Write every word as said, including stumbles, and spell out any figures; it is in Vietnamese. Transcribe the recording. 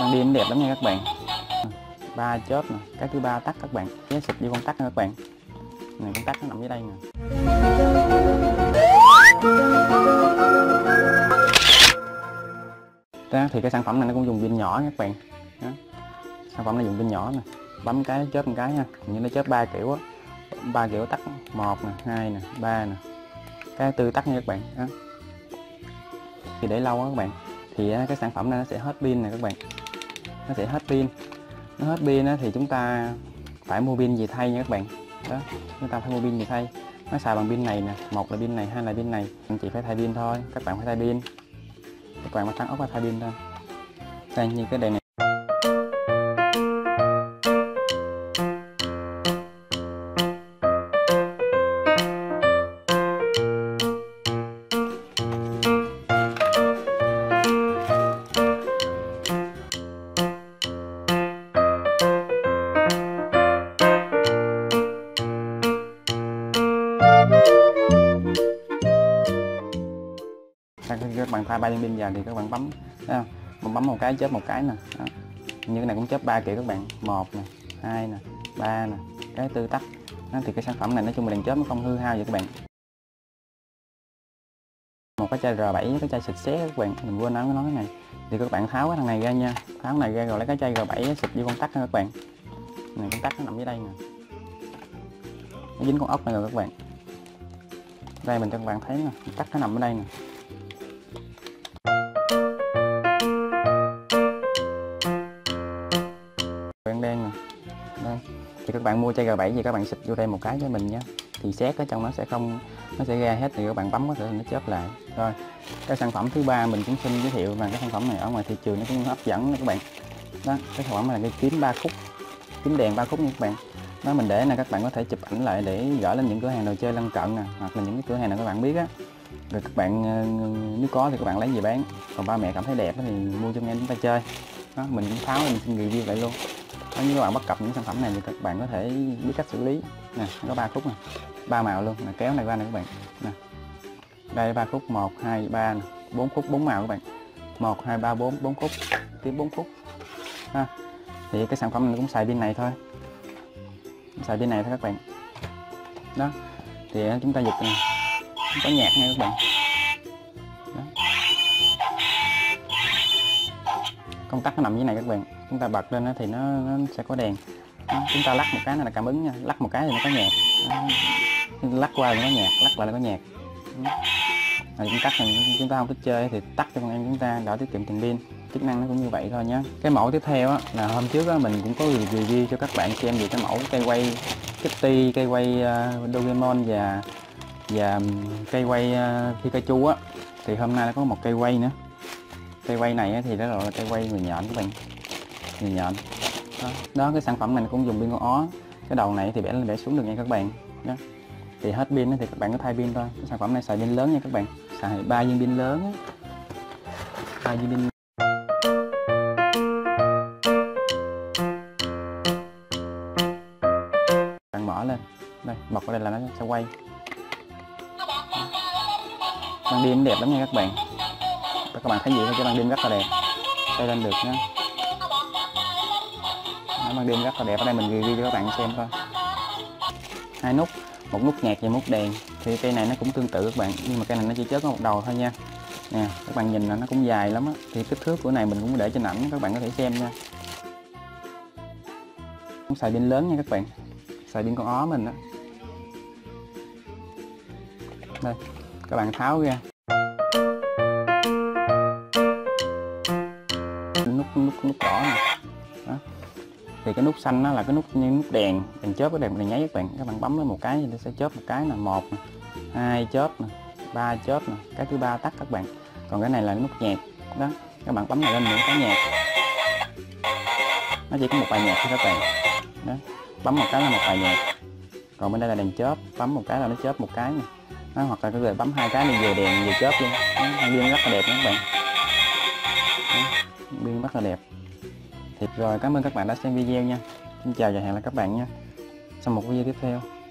Đang đi đẹp lắm nha các bạn. Ba chớp nè, cái thứ ba tắt các bạn, cái xịt vô con tắt nha các bạn. Này con tắt nó nằm dưới đây nè. Đó, thì cái sản phẩm này nó cũng dùng pin nhỏ các bạn. Đó. Sản phẩm này dùng pin nhỏ nè, bấm cái chớp một cái ha, như nó chớp ba kiểu á, ba kiểu tắt, một nè, hai nè, ba nè, cái tư tắt nha các bạn. Đó. Thì để lâu á các bạn, thì cái sản phẩm này nó sẽ hết pin nè các bạn, nó sẽ hết pin. Nó hết pin thì chúng ta phải mua pin gì thay nha các bạn. Đó, chúng ta phải mua pin gì thay. Nó xài bằng pin này nè, một là pin này, hai là pin này. Anh chị phải thay pin thôi, các bạn phải thay pin. Các bạn mà thắng ốc phải thay pin thôi. Đây như cái đèn này. Các bạn thay ba viên pin vào thì các bạn bấm đó, bấm một cái chớp một cái nè. Đó. Như cái này cũng chớp ba kiểu các bạn, một nè, hai nè, ba nè, cái tư tắt. Đó, thì cái sản phẩm này nói chung là đèn chớp nó không hư hao vậy các bạn. Một cái chai R bảy với cái chai xịt xé các bạn, mình quên nói cái nói cái này. Thì các bạn tháo cái thằng này ra nha, tháo này ra rồi lấy cái chai R bảy xịt vô con tắc các bạn. Này con tắc nó nằm dưới đây nè. Nó dính con ốc này rồi các bạn. Đây mình cho các bạn thấy nè, tắc nó nằm ở đây nè. Đen nè. Đây. Thì các bạn mua chai R bảy thì các bạn xịt vô đây một cái với mình nhé, thì xét ở trong nó sẽ không, nó sẽ ra hết, thì các bạn bấm có thể nó chớp lại. Rồi cái sản phẩm thứ ba mình cũng xin giới thiệu, và cái sản phẩm này ở ngoài thị trường nó cũng hấp dẫn đó các bạn. Đó, cái sản phẩm này là cái kiếm ba khúc, kiếm đèn ba khúc nha các bạn. Nó mình để là các bạn có thể chụp ảnh lại để gửi lên những cửa hàng đồ chơi lân cận nè, hoặc là những cái cửa hàng nào các bạn biết á. Rồi các bạn nếu có thì các bạn lấy về bán, còn ba mẹ cảm thấy đẹp thì mua cho em chúng ta chơi. Đó, mình cũng tháo mình xin review lại luôn. Nếu như các bạn bất cập những sản phẩm này thì các bạn có thể biết cách xử lý nè. Có ba khúc nè, ba màu luôn nè, kéo này qua nè các bạn nè. Đây ba khúc, một hai ba, bốn khúc, bốn màu các bạn, một hai ba bốn, bốn khúc, tiếp bốn khúc ha. Thì cái sản phẩm này cũng xài pin này thôi, xài pin này thôi các bạn. Đó thì chúng ta giật này. Có nhạc nha các bạn. Đó. Công tắc nó nằm dưới này các bạn, chúng ta bật lên thì nó, nó sẽ có đèn. Đó. Chúng ta lắc một cái này là cảm ứng nha, lắc một cái thì nó có nhạc. Đó. Lắc qua thì nó có nhạc, lắc lại là có nhạc. Rồi chúng tắt, mình chúng ta không thích chơi thì tắt cho con em chúng ta đỡ tiết kiệm tiền pin. Chức năng nó cũng như vậy thôi nhé. Cái mẫu tiếp theo á, là hôm trước á, mình cũng có review cho các bạn xem về cái mẫu cây quay Kitty, cây quay uh, Doraemon và và cây quay uh, Pikachu á. Thì hôm nay nó có một cây quay nữa. Cây quay này á, thì đó là cây quay người nhện các bạn. Người nhện. Đó. Đó, cái sản phẩm này cũng dùng pin con ó. Cái đầu này thì bẻ lên bẻ xuống được nha các bạn. Đó. Thì hết pin thì các bạn có thay pin thôi. Cái sản phẩm này xài pin lớn nha các bạn. Xài ba viên pin lớn. Ba viên pin. Bạn mở lên. Đây, bật vào đây là nó sẽ quay. Ban đêm đẹp lắm nha các bạn. Các bạn thấy gì thôi chứ ban đêm rất là đẹp. Đây lên được nhé. Ban đêm rất là đẹp, ở đây mình review cho các bạn xem thôi. Hai nút, một nút nhạc và một đèn. Thì cây này nó cũng tương tự các bạn, nhưng mà cây này nó chỉ chớp có một đầu thôi nha. Nè, các bạn nhìn là nó cũng dài lắm á. Thì kích thước của này mình cũng để trên ảnh, các bạn có thể xem nha. Cũng xài pin lớn nha các bạn, xài pin con ó mình á. Đây, các bạn tháo ra. Nút nút nút đỏ nè. Đó. Thì cái nút xanh nó là cái nút như nút đèn, đèn chớp, cái đèn đèn nháy các bạn. Các bạn bấm lên một cái thì nó sẽ chớp một cái là một, hai chớp nè, ba chớp nè, cái thứ ba tắt các bạn. Còn cái này là nút nhạc. Đó, các bạn bấm này lên những cái nhạc. Nó chỉ có một bài nhạc thôi các bạn. Đó, bấm một cái là một bài nhạc. Còn bên đây là đèn chớp, bấm một cái là nó chớp một cái nè. Đó, hoặc là cái người bấm hai cái thì vừa đèn vừa chớp luôn. Viên rất là đẹp nha các bạn. Viên rất là đẹp. Rồi, cảm ơn các bạn đã xem video nha. Xin chào và hẹn gặp lại các bạn nha, sau một video tiếp theo.